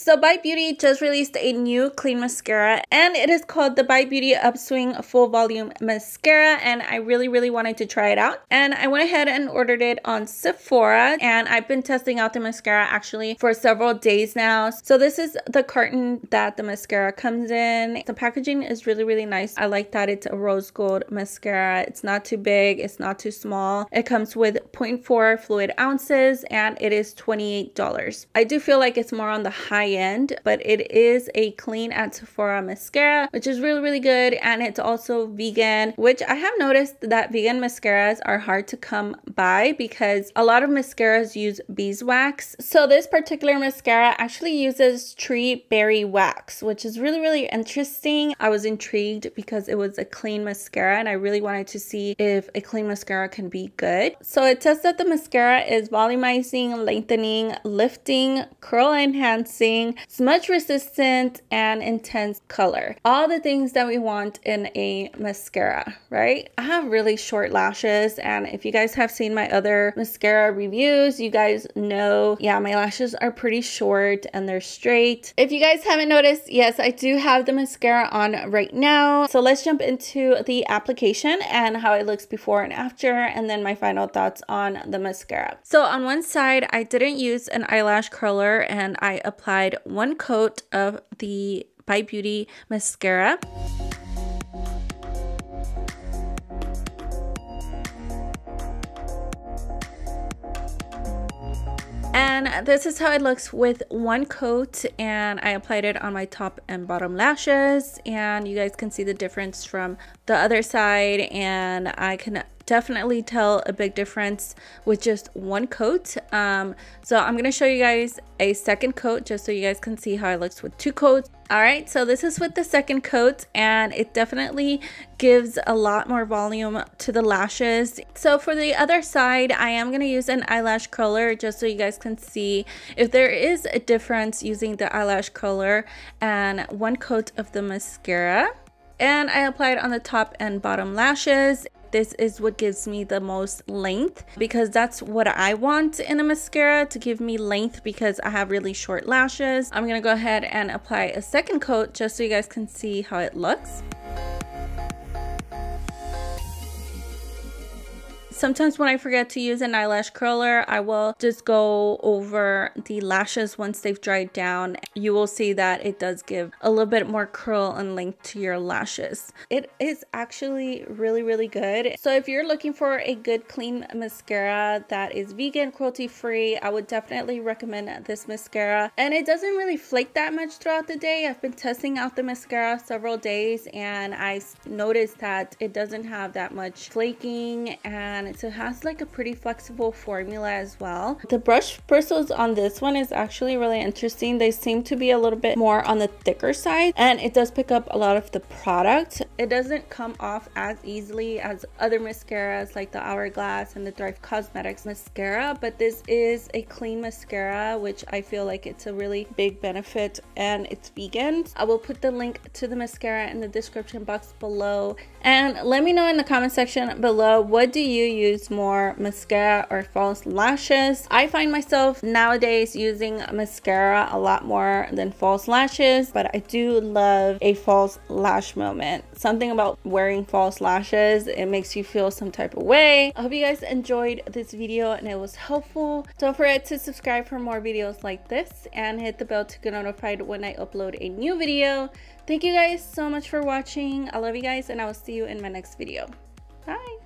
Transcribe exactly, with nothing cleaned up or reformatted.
So Bite Beauty just released a new clean mascara, and it is called the Bite Beauty Upswing Full Volume Mascara, and I really really wanted to try it out, and I went ahead and ordered it on Sephora, and I've been testing out the mascara actually for several days now. So this is the carton that the mascara comes in. The packaging is really really nice. I like that it's a rose gold mascara. It's not too big, it's not too small. It comes with zero point four fluid ounces and it is twenty-eight dollars. I do feel like it's more on the high end, but it is a clean at Sephora mascara, which is really really good, and it's also vegan, which I have noticed that vegan mascaras are hard to come by because a lot of mascaras use beeswax. So this particular mascara actually uses tree berry wax, which is really really interesting. I was intrigued because it was a clean mascara and I really wanted to see if a clean mascara can be good. So it says that the mascara is volumizing, lengthening, lifting, curl enhancing, smudge resistant, and intense color. All the things that we want in a mascara, right? I have really short lashes, and if you guys have seen my other mascara reviews, you guys know, yeah, my lashes are pretty short and they're straight. If you guys haven't noticed, yes, I do have the mascara on right now. So let's jump into the application and how it looks before and after, and then my final thoughts on the mascara. So on one side, I didn't use an eyelash curler and I applied one coat of the Bite Beauty mascara. And this is how it looks with one coat, and I applied it on my top and bottom lashes, and you guys can see the difference from the other side, and I can definitely tell a big difference with just one coat. Um, so I'm gonna show you guys a second coat just so you guys can see how it looks with two coats. All right, so this is with the second coat, and it definitely gives a lot more volume to the lashes. So for the other side, I am gonna use an eyelash curler just so you guys can see if there is a difference using the eyelash curler and one coat of the mascara. And I applied on the top and bottom lashes. This is what gives me the most length, because that's what I want in a mascara, to give me length, because I have really short lashes. I'm gonna go ahead and apply a second coat just so you guys can see how it looks. Sometimes when I forget to use an eyelash curler, I will just go over the lashes once they've dried down. You will see that it does give a little bit more curl and length to your lashes. It is actually really, really good. So if you're looking for a good clean mascara that is vegan, cruelty-free, I would definitely recommend this mascara. And it doesn't really flake that much throughout the day. I've been testing out the mascara several days, and I noticed that it doesn't have that much flaking, and so it has like a pretty flexible formula as well. The brush bristles on this one is actually really interesting. They seem to be a little bit more on the thicker side, and it does pick up a lot of the product. It doesn't come off as easily as other mascaras like the Hourglass and the Thrive Cosmetics mascara, but this is a clean mascara, which I feel like it's a really big benefit, and it's vegan. I will put the link to the mascara in the description box below, and let me know in the comment section below, what do you use? Use more mascara or false lashes? I find myself nowadays using mascara a lot more than false lashes, but I do love a false lash moment. Something about wearing false lashes, it makes you feel some type of way. I hope you guys enjoyed this video and it was helpful. Don't forget to subscribe for more videos like this and hit the bell to get notified when I upload a new video. Thank you guys so much for watching. I love you guys, and I will see you in my next video. Bye.